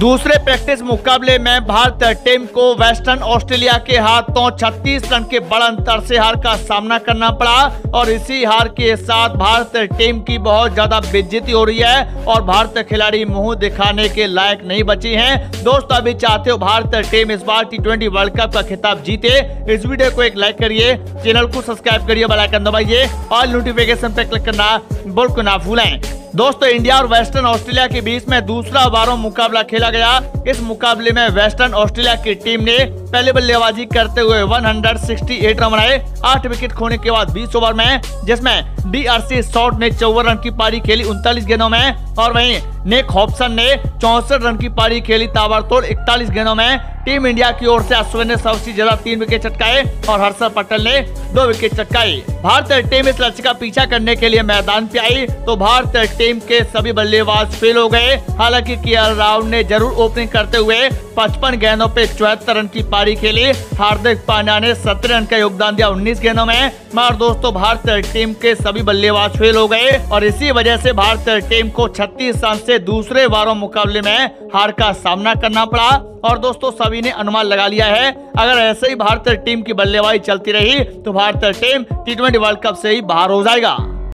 दूसरे प्रैक्टिस मुकाबले में भारतीय टीम को वेस्टर्न ऑस्ट्रेलिया के हाथों 36 रन के बड़े अंतर से हार का सामना करना पड़ा और इसी हार के साथ भारतीय टीम की बहुत ज्यादा बेइज्जती हो रही है और भारतीय खिलाड़ी मुंह दिखाने के लायक नहीं बची हैं। दोस्तों, अभी चाहते हो भारतीय टीम इस बार T20 वर्ल्ड कप का खिताब जीते, इस वीडियो को एक लाइक करिए, चैनल को सब्सक्राइब करिए, बेल आइकन दबाइए और नोटिफिकेशन पर क्लिक करना बिल्कुल ना भूलें। दोस्तों, इंडिया और वेस्टर्न ऑस्ट्रेलिया के बीच में दूसरा वारों मुकाबला खेला गया। इस मुकाबले में वेस्टर्न ऑस्ट्रेलिया की टीम ने पहले बल्लेबाजी करते हुए 168 रन बनाए 8 विकेट खोने के बाद 20 ओवर में, जिसमें डीआरसी शॉर्ट ने 54 रन की पारी खेली 39 गेंदों में और वहीं नेक हॉप्सन ने 64 रन की पारी खेली ताबड़तोड़ 41 गेंदों में। टीम इंडिया की ओर से अश्विन ने सबसे ज्यादा 3 विकेट चटकाए और हर्षल पटेल ने 2 विकेट चटकाए। भारतीय टीम इस लक्ष्य का पीछा करने के लिए मैदान पे आई तो भारतीय टीम के सभी बल्लेबाज फेल हो गए। हालांकि केएल राहुल ने जरूर ओपनिंग करते हुए 55 गेंदों पे 74 रन की पारी खेली, हार्दिक पांड्या ने 17 रन का योगदान दिया 19 गेंदों में। मगर दोस्तों, भारतीय टीम के सभी बल्लेबाज फेल हो गए और इसी वजह से भारतीय टीम को 36 रन से दूसरे वारों मुकाबले में हार का सामना करना पड़ा। और दोस्तों, सभी ने अनुमान लगा लिया है अगर ऐसे ही भारतीय टीम की बल्लेबाजी चलती रही तो भारतीय टीम T20 वर्ल्ड कप से ही बाहर हो जाएगा।